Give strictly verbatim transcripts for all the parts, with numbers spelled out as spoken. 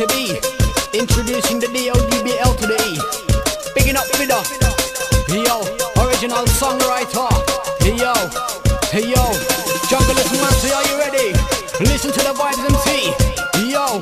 to be. Introducing the L O D B L to the E. Picking up with us. Yo, original songwriter. Yo, yo, jungle is massive. Are you ready? Listen to the vibes and see. Yo,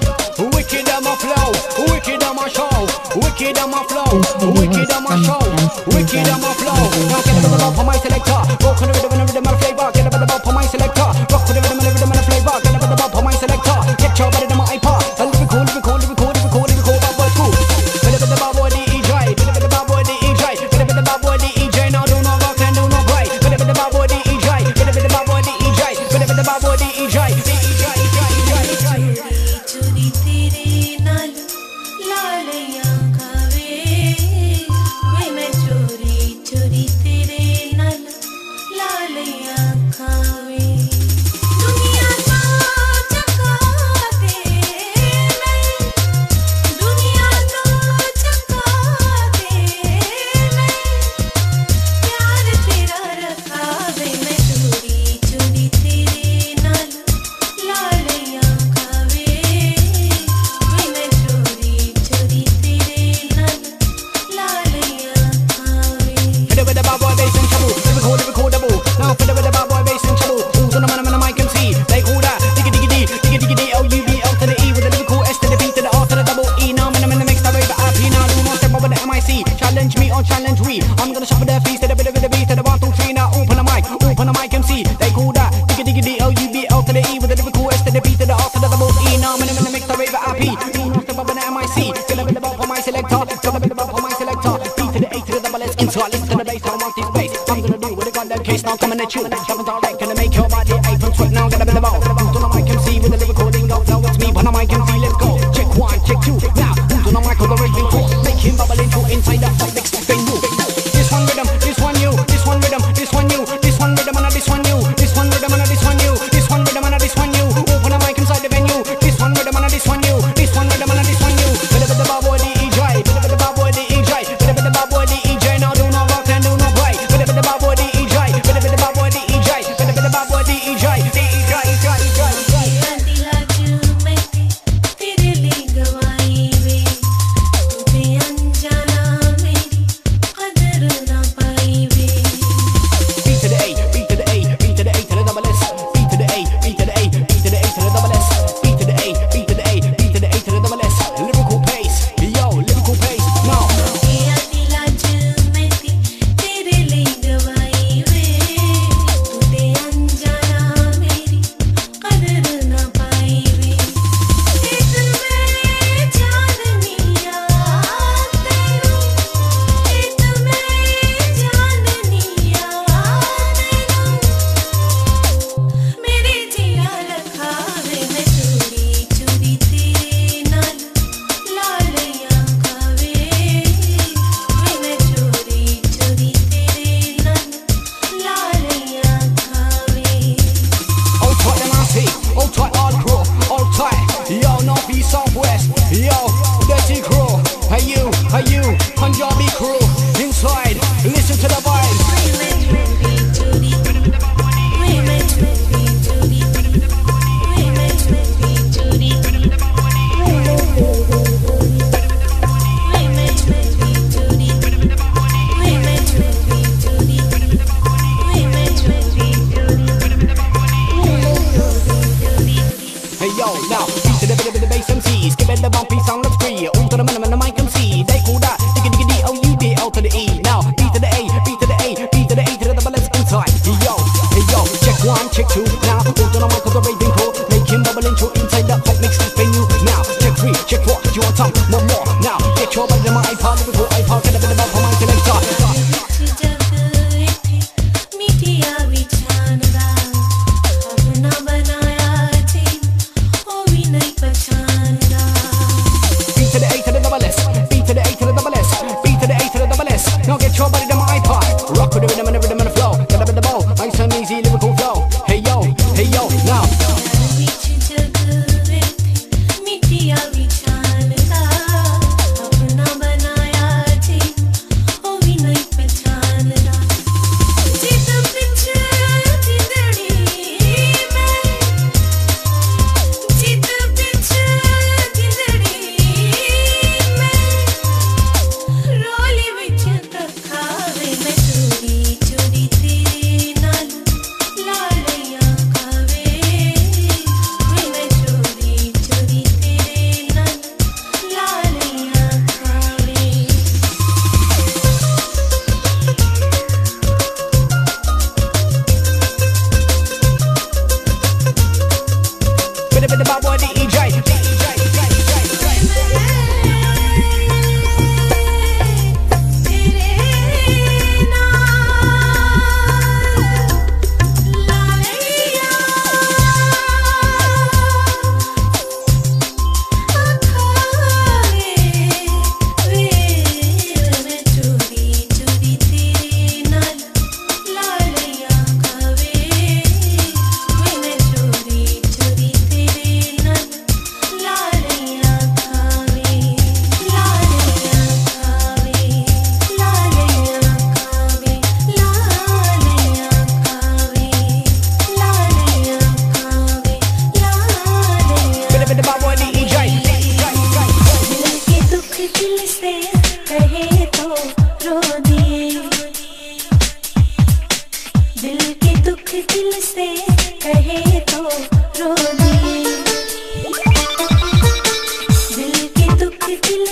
wicked on my flow, wicked on my show, wicked on my flow, wicked on my show, wicked on my flow. Now get up on the bump for my selector. Rock on the rhythm and the rhythm and the flavor. Get up on the bump for my selector. Rock on the rhythm and the rhythm and the flavor. Get up on the bump for my selector. Get your body to my iPod. I live it cool, live it cool, live it cool, live it cool, live it cool. Bad boy cool. Get up on the bad boy D E J. Get up on the bad boy D E J. Get up on the bad boy D E J. Now do no rock and do no cry. Get up on the bad boy D E J. Get up on the bad boy D E J. Get up on the bad boy D E J. Number nine.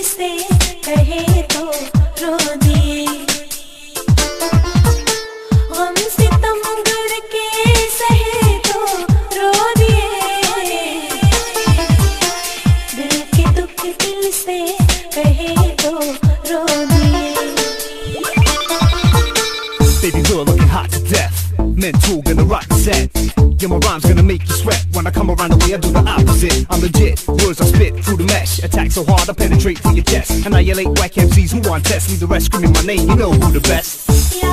से कहे तो रो दिए हम सितम गड़ के सहे तो रो दिए दिल के दुख दिल से कहे तो रो दिए Baby girl looking hot to death Mental gonna rock the set Yeah my rhymes gonna make you sweat When I come around the way I do the opposite I'm legit, words I spit through the mesh Attack so hard I penetrate through your chest Annihilate whack M Cs who want tests Leave the rest screaming my name, you know who the best I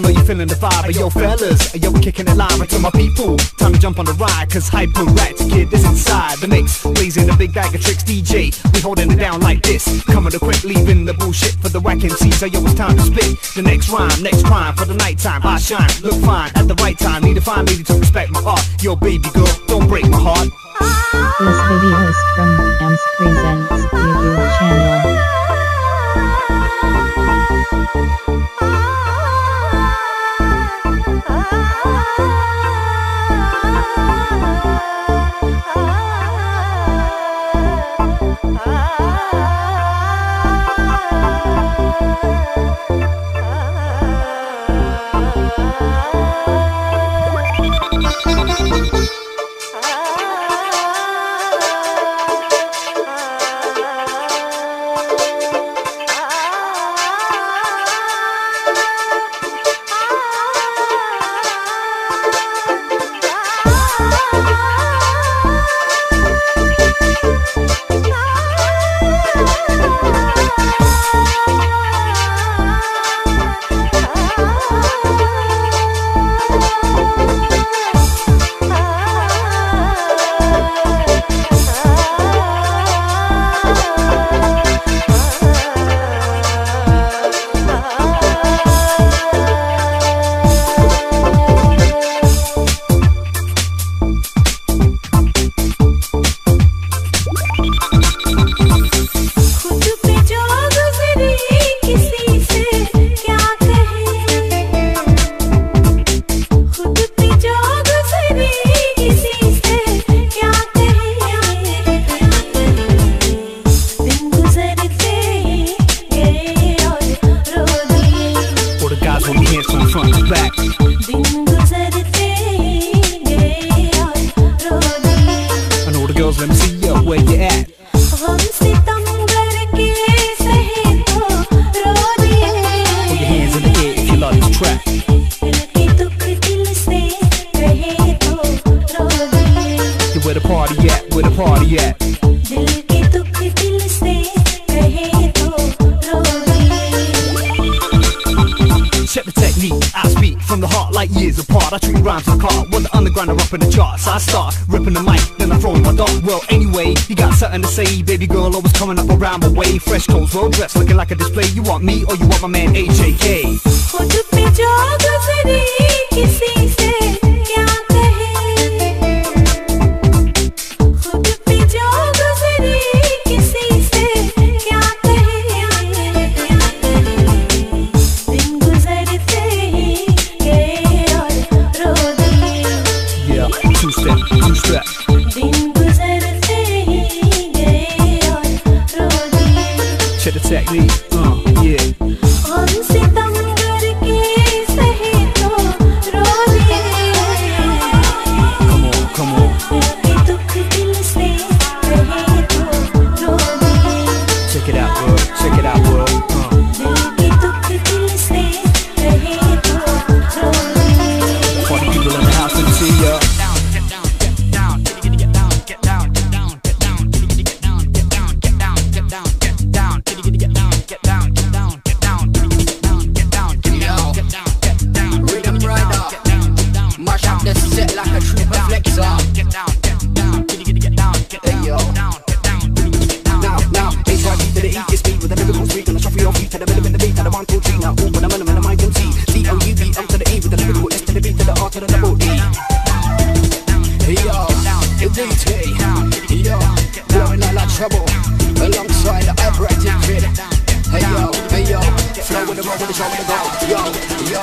know you're feeling the vibe, but yo fellas, yo we're kicking it live until my people. Time to jump on the ride, cause Hyper Active Kid is inside the mix, blazing a big bag of tricks. D J, we holding it down like this, coming to quick, leaving the bullshit for the whack M Cs. So yo, it's time to spit the next rhyme, next crime for the nighttime. I shine, look fine at the right time. Need to find me to respect my art. Yo, baby girl, don't break my heart. This video is from AmZ Presents YouTube channel. Baby girl always coming up around my way Fresh clothes, well dressed, looking like a display You want me or you want my man H A K like a true reflector. Get down, get down, get down, get down, get down, get down, get down. Now, now, H Y G to the E is beat with a lyrical streak and a shuffle your feet to the rhythm and the beat to the one, two, three. Now, all when I'm in the mind, don't see. C O U B M to the E with the lyrical S to the B to the R to the double E. Yo, D T, yo, blowing out like trouble alongside the Hyper Active Kid. Hey yo, hey yo, flow with the roll with the show with the go. Yo, yo.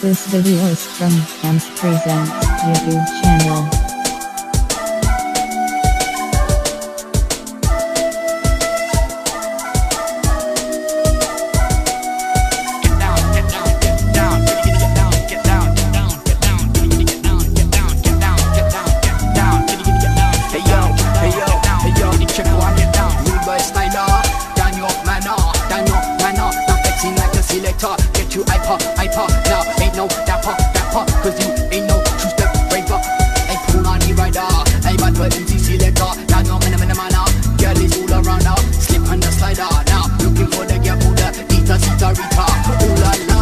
This video is from AmZ Presents YouTube channel. Get you iPod, iPod, now ain't no that pop, that pop, cause you ain't no true step breaker. Ain't cool on the radar, ain't bad for M C selector. Now you're in a minute, man, now, girl is all around now. Slip on the slider, now looking for the girl, for the Ita, Sita, Rita, ooh la la.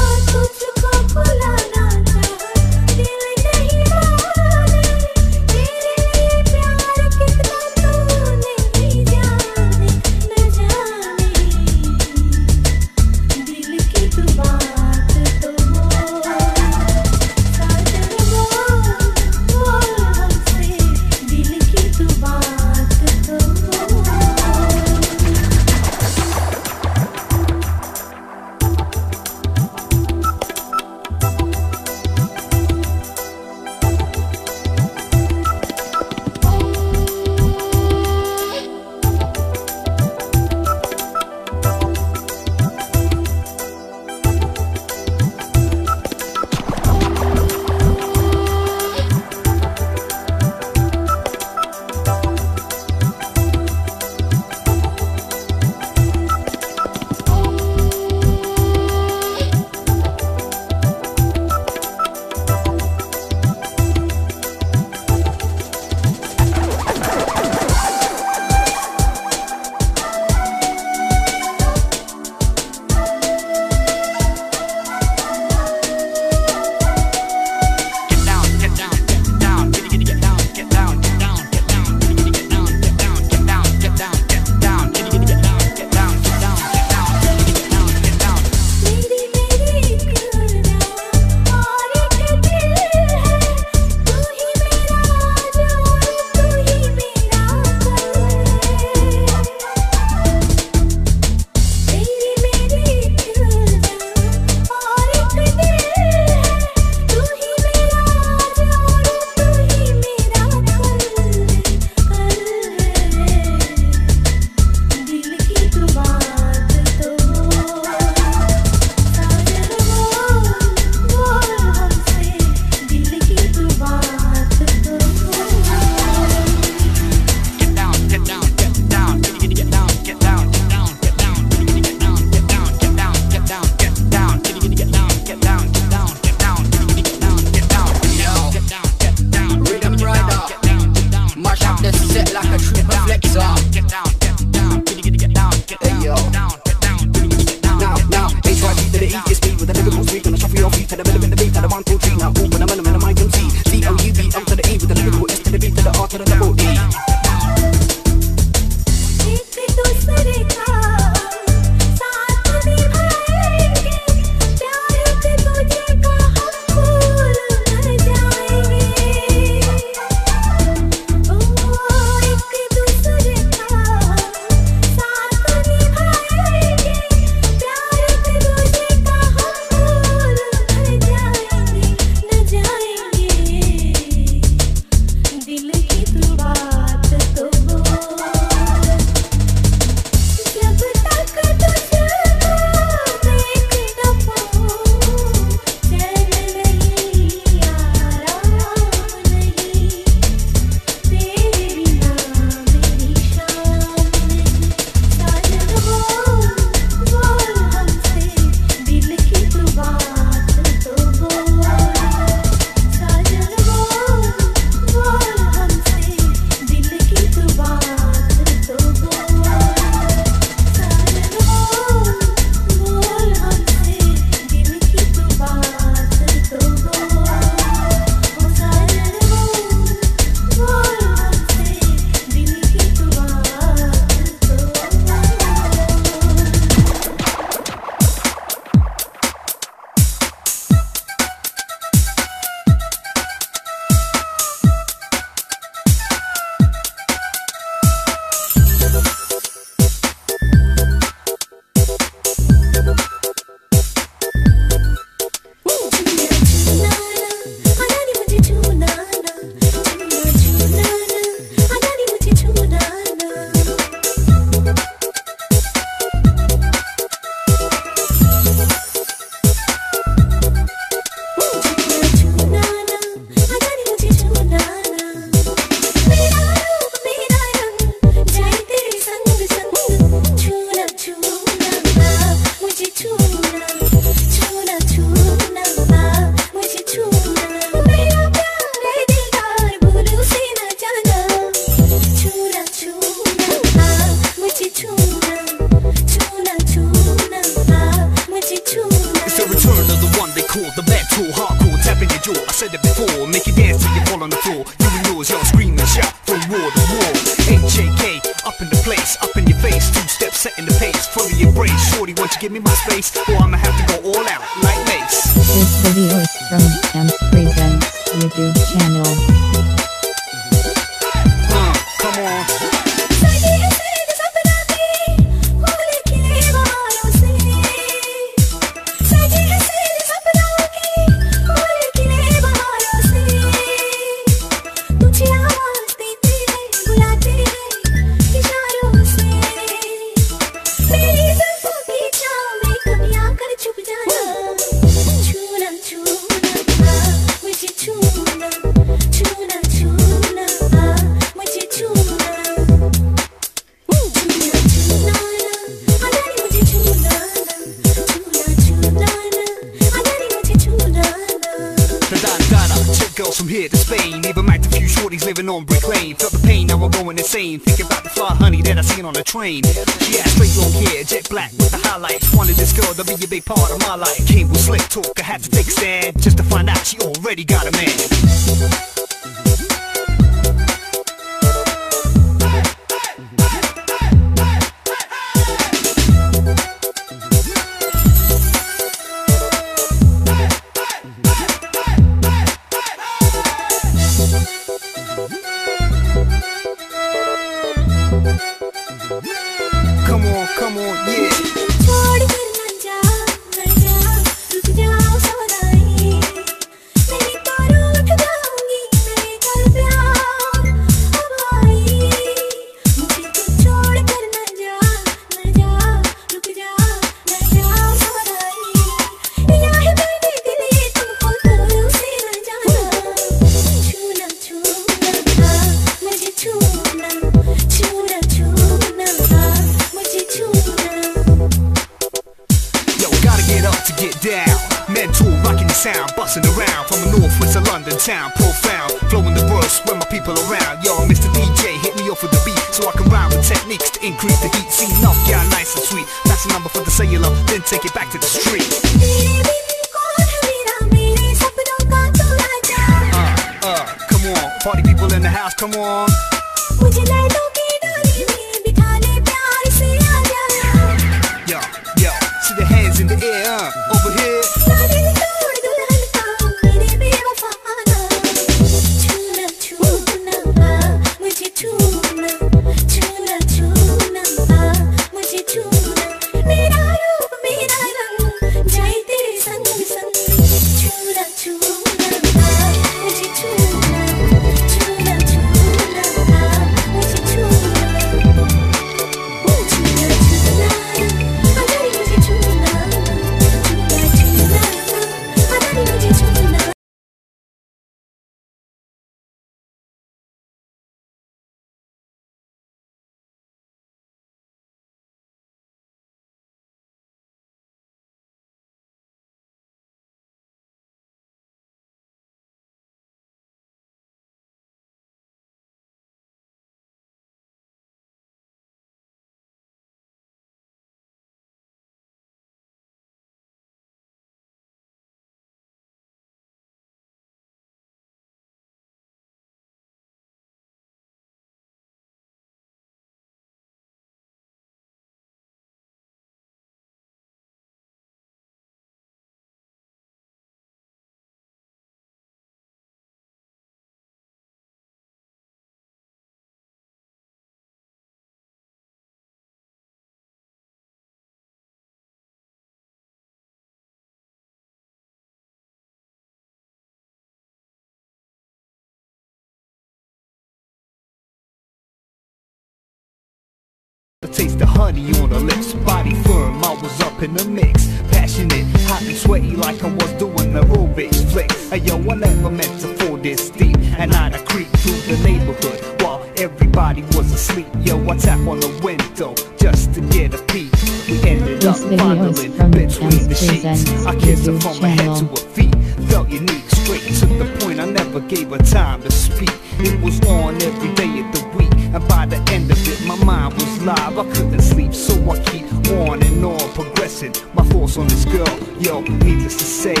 Taste the honey on her lips, body firm, I was up in the mix, passionate, hot and sweaty like I was doing the aerobics flick. Hey yo, I never meant to fall this deep, and I'd a creep through the neighborhood while everybody was asleep. Yo, I tap on the window just to get a peek. We ended up fondling between the sheets. I kissed her from her head to her feet. Felt unique, straight to the point. I never gave her time to speak. It was on every day of the week, and by the end of it, my mind was live. I couldn't sleep, so I keep on and on progressing. My thoughts on this girl, yo, needless to say,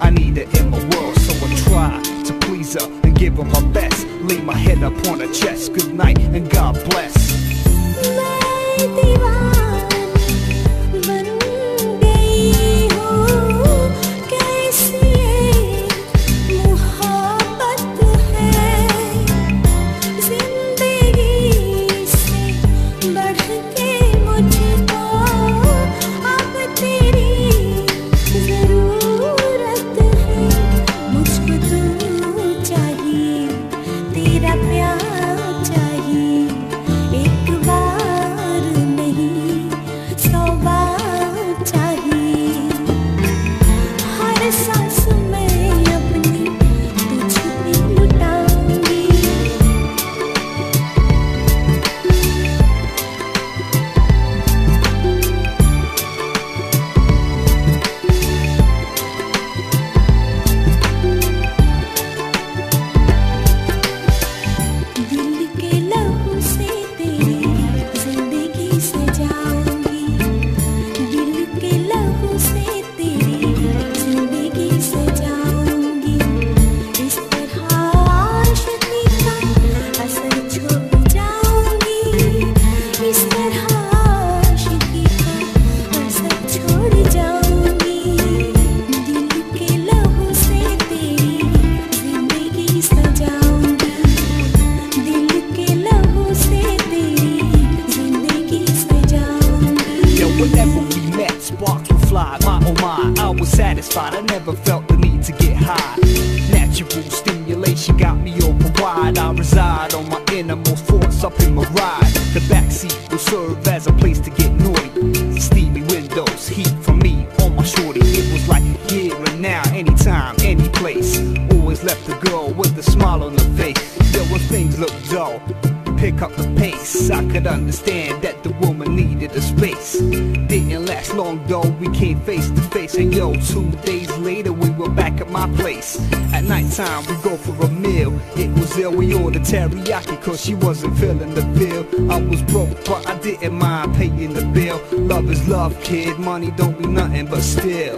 I need her in my world, so I try to please her and give her my best. Lay my head up on her chest. Good night and God bless. Time we go for a meal. It was ill, we ordered teriyaki cause she wasn't feeling the bill. I was broke but I didn't mind paying the bill. Love is love, kid, money don't mean nothing but still.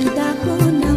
Juda ko na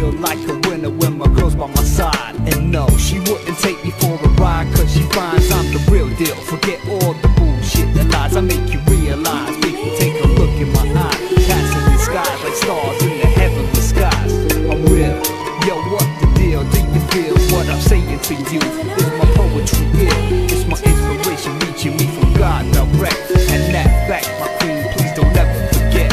feel like a winner when my girl's by my side. And no, she wouldn't take me for a ride, cause she finds I'm the real deal. Forget all the bullshit and lies, I make you realize. Make you take a look in my eye, cats in the sky like stars in the heavenly skies. I'm real, yo, what the deal? Do you feel what I'm saying to you? Is my poetry real? Is my inspiration reaching me from God direct? And that fact, my queen, please don't ever forget.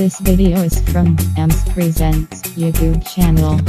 This video is from AmZ Presents YouTube channel.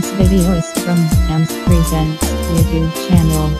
This video is from AmZ Presents YouTube channel.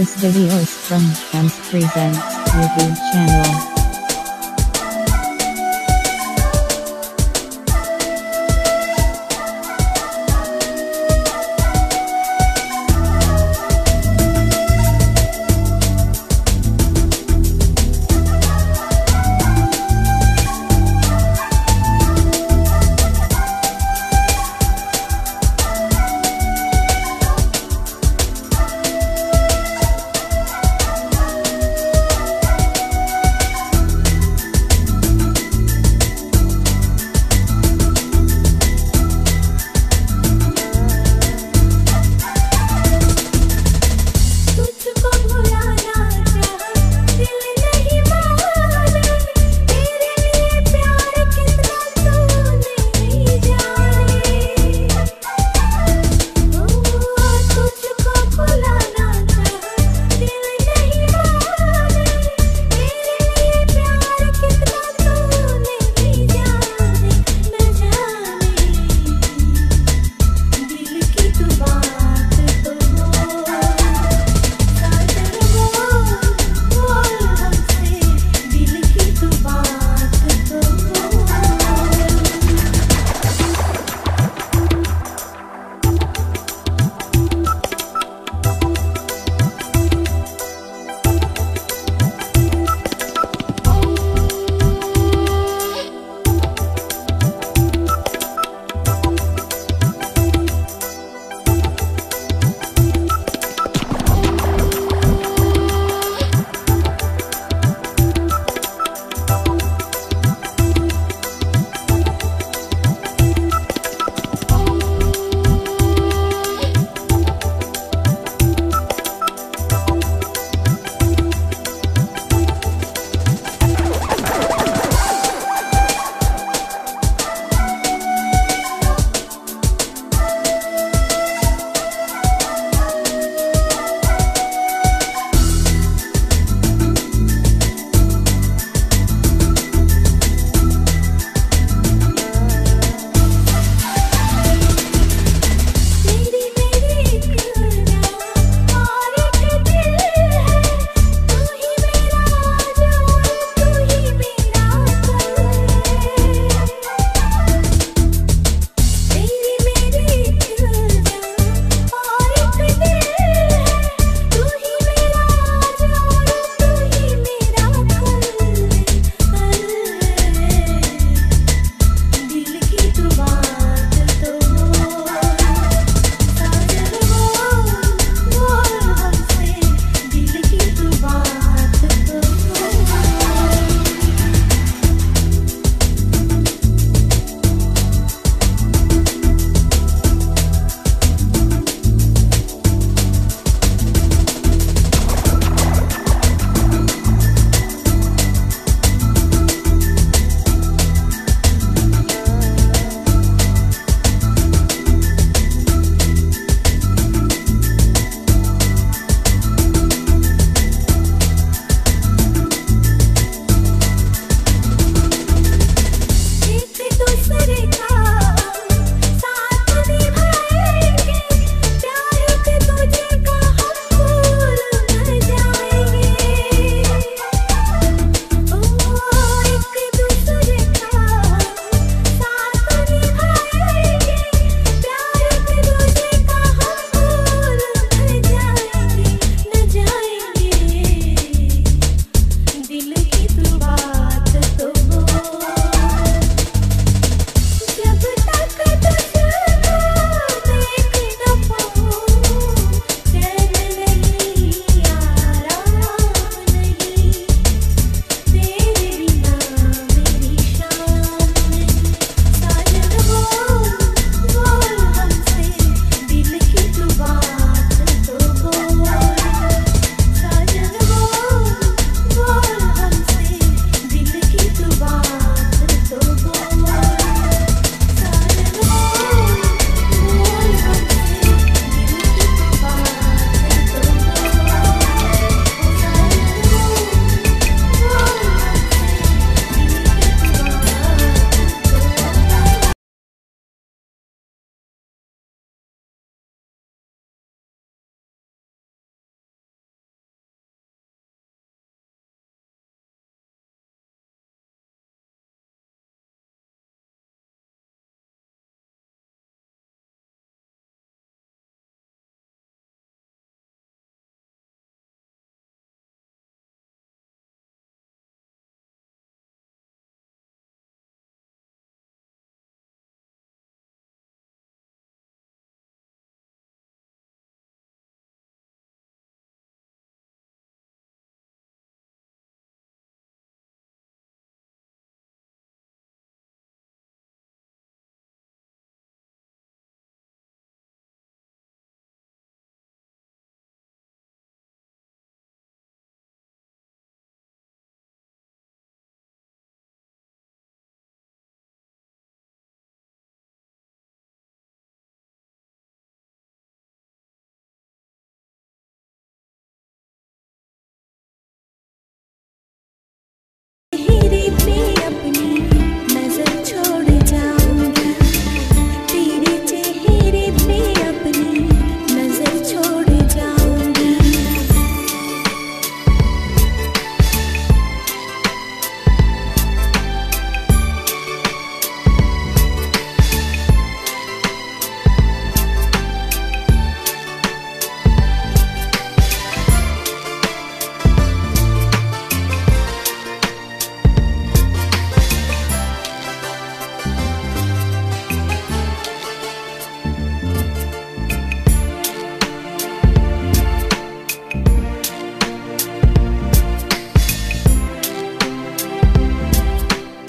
This video is from AmZ Presents YouTube channel.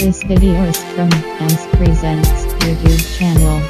This video is from AmZ Presents YouTube channel.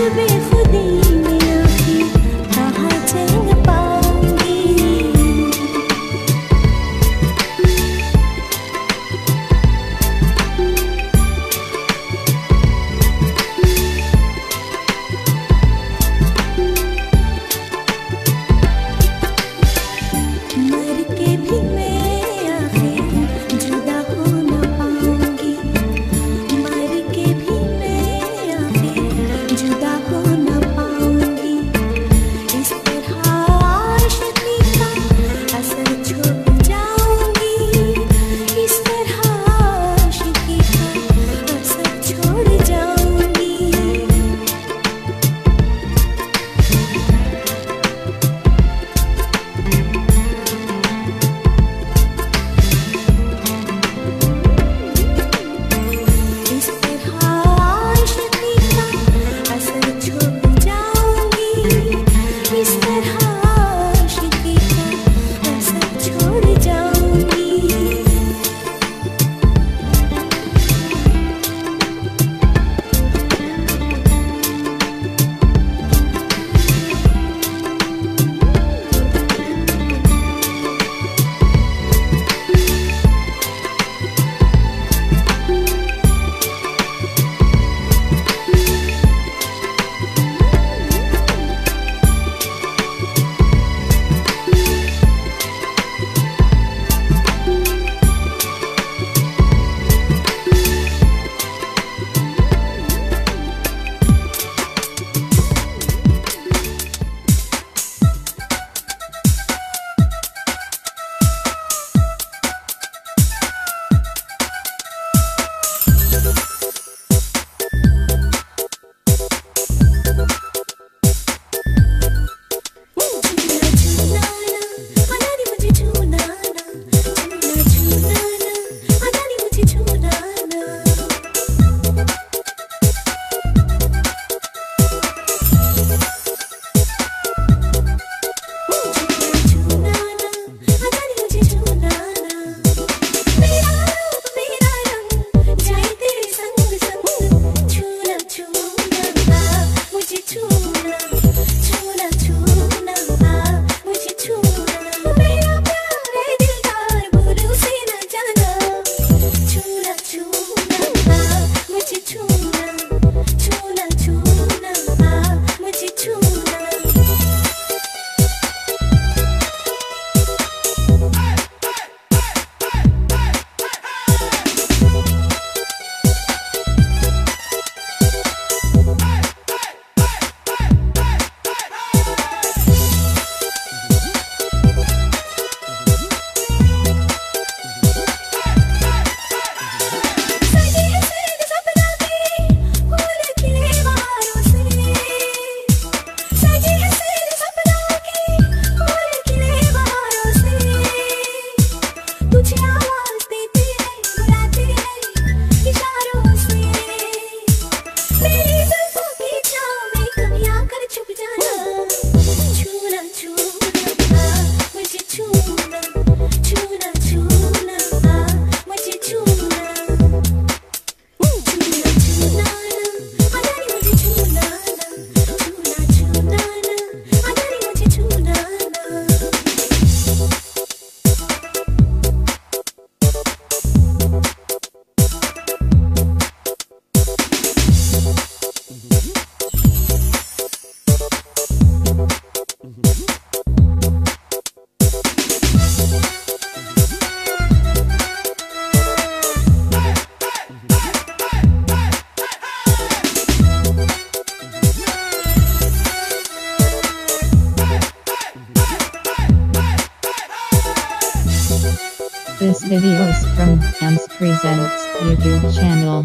Hãy subscribe cho kênh Presents YouTube channel.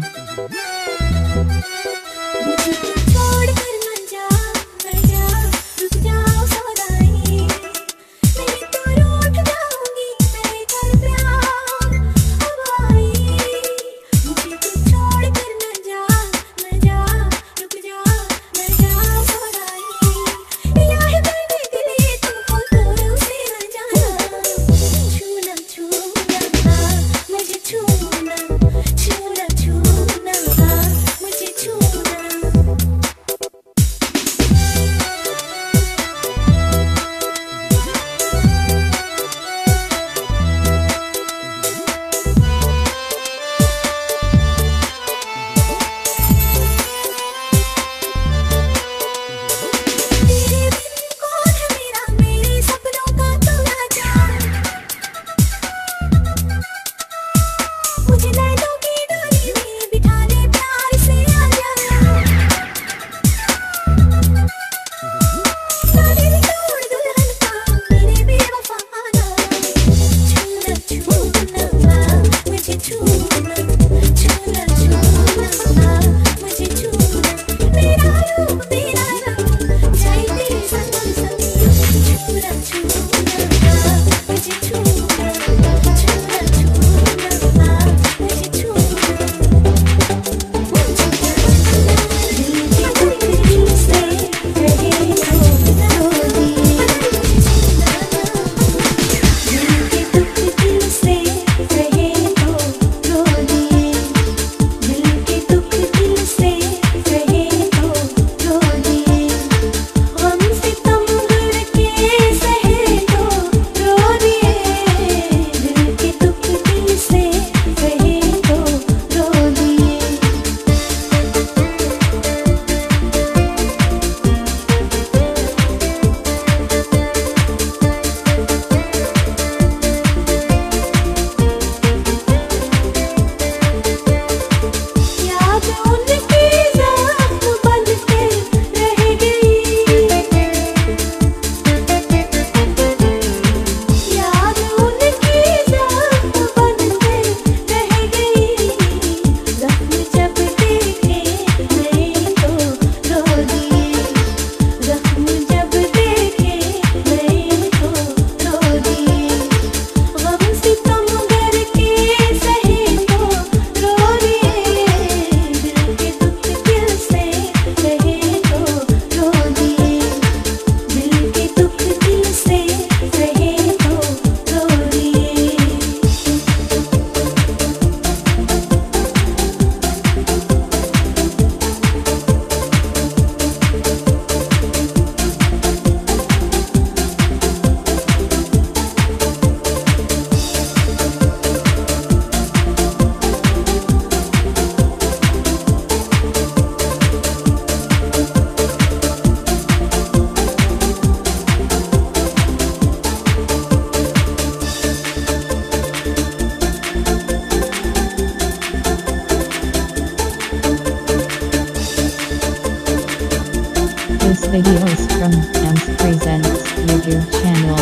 This video is from AmZ Presents YouTube channel.